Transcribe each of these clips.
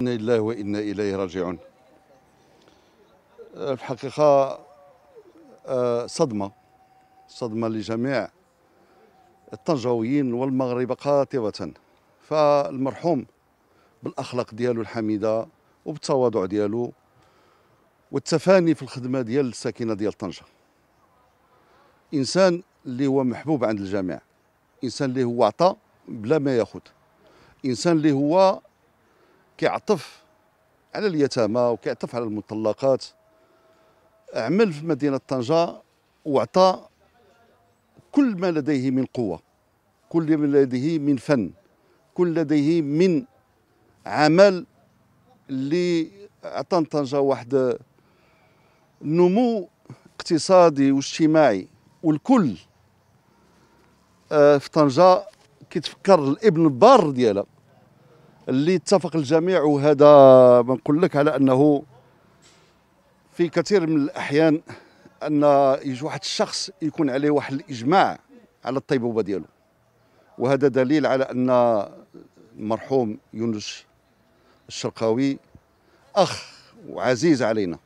إنا لله وإنا إليه راجعون. في الحقيقة صدمة لجميع الطنجاويين والمغاربة قاطبة. فالمرحوم بالأخلاق ديالو الحميدة وبالتواضع ديالو والتفاني في الخدمة ديال الساكنة ديال طنجة، إنسان اللي هو محبوب عند الجميع، إنسان اللي هو عطى بلا ما ياخد، إنسان اللي هو كيعطف على اليتامى وكيعطف على المطلقات. عمل في مدينة طنجة وعطى كل ما لديه من قوة، كل ما لديه من فن، كل لديه من عمل اللي عطى طنجة واحد النمو اقتصادي واجتماعي. والكل في طنجة كيتفكر الابن البار ديالها اللي اتفق الجميع. وهذا ما نقول لك على انه في كثير من الاحيان ان يجي واحد الشخص يكون عليه واحد الاجماع على الطيبوبه ديالو، وهذا دليل على ان المرحوم يونس الشرقاوي اخ وعزيز علينا.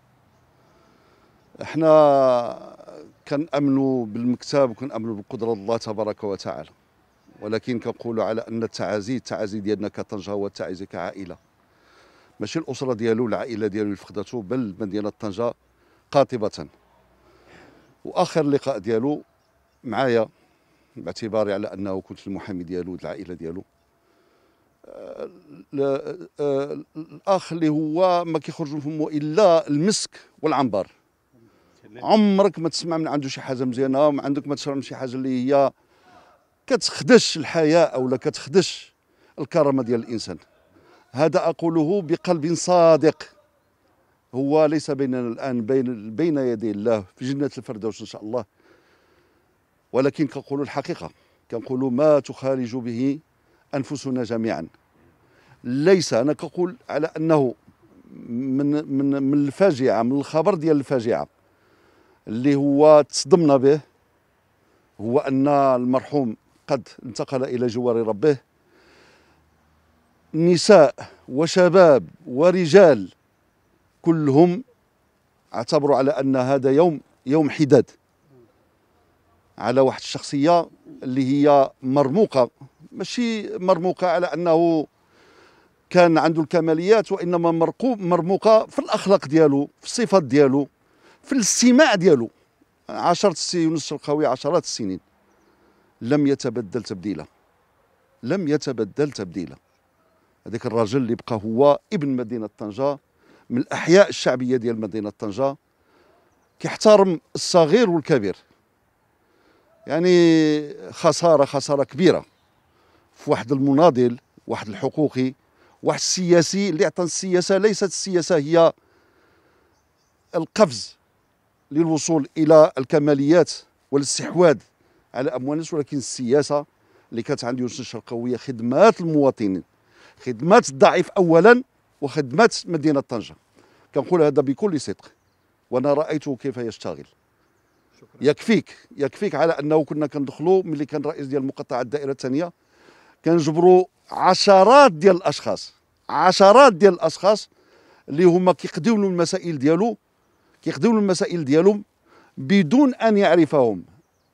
احنا كنأمنوا بالمكتاب وكنأمنوا بقدرة الله تبارك وتعالى، ولكن كنقولوا على ان التعازي ديالنا كطنجة هو التعازي كعائله، ماشي الاسره ديالو العائله ديالو اللي فقدته، بل مدينه طنجة قاطبه. واخر لقاء ديالو معايا باعتباري على انه كنت المحامي ديالو العائله ديالو، الاخ اللي هو ما كيخرج من فمه الا المسك والعنبر. عمرك ما تسمع من عنده شي حاجه مزيانه، ما عندك ما تشرب شي حاجه اللي هي كتخدش الحياة أو لا كتخدش الكرامة ديال الإنسان. هذا أقوله بقلب صادق. هو ليس بيننا الآن، بين يدي الله في جنة الفردوس إن شاء الله، ولكن كنقولوا الحقيقة، كنقولوا ما تخالج به أنفسنا جميعا. ليس أنا كنقول على أنه من الفاجعة، من الخبر ديال الفاجعة اللي هو تصدمنا به، هو أن المرحوم قد انتقل إلى جوار ربه. نساء وشباب ورجال كلهم اعتبروا على أن هذا يوم حداد على واحد الشخصية اللي هي مرموقة، ماشي مرموقة على أنه كان عنده الكماليات، وإنما مرموقة في الأخلاق ديالو، في الصفات ديالو، في الاستماع ديالو. يونس الشرقاوي عشرات السنين لم يتبدل تبديلا، لم يتبدل تبديلا. هذاك الراجل اللي بقى هو ابن مدينة طنجة، من الأحياء الشعبية ديال مدينة طنجة، كيحترم الصغير والكبير. يعني خسارة كبيرة في واحد المناضل، واحد الحقوقي، واحد السياسي اللي عطى السياسة. ليست السياسة هي القفز للوصول إلى الكماليات والاستحواذ على أموال الناس، ولكن السياسة اللي كانت عند يونس الشرقاوي خدمات المواطنين، خدمات الضعيف أولا، وخدمات مدينة طنجة. كنقول هذا بكل صدق، وأنا رأيته كيف يشتغل. يكفيك على أنه كنا كندخلوا ملي كان رئيس ديال مقطعة الدائرة الثانية، كنجبروا عشرات ديال الأشخاص اللي هما كيقديونوا المسائل ديالو، كيخدموا المسائل ديالهم بدون أن يعرفهم،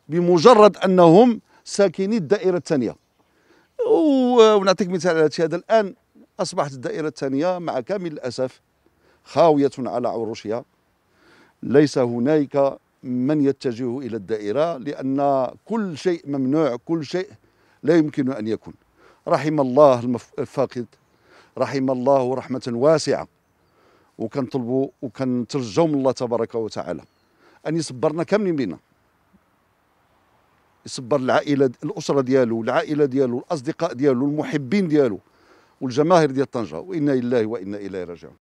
بمجرد أنهم ساكني الدائرة الثانية. ونعطيك مثال على هذا. الآن أصبحت الدائرة الثانية مع كامل الأسف خاوية على عروشها. ليس هناك من يتجه إلى الدائرة، لأن كل شيء ممنوع، كل شيء لا يمكن أن يكون. رحم الله الفاقد، رحم الله رحمة واسعة. وكنطلبوا وكنترجوا من الله تبارك وتعالى ان يصبرنا كاملين بينا، يصبر العائله، الاسره ديالو، العائله ديالو، الاصدقاء ديالو، المحبين ديالو، والجماهير ديال طنجة. وانا لله وانا اليه راجعون.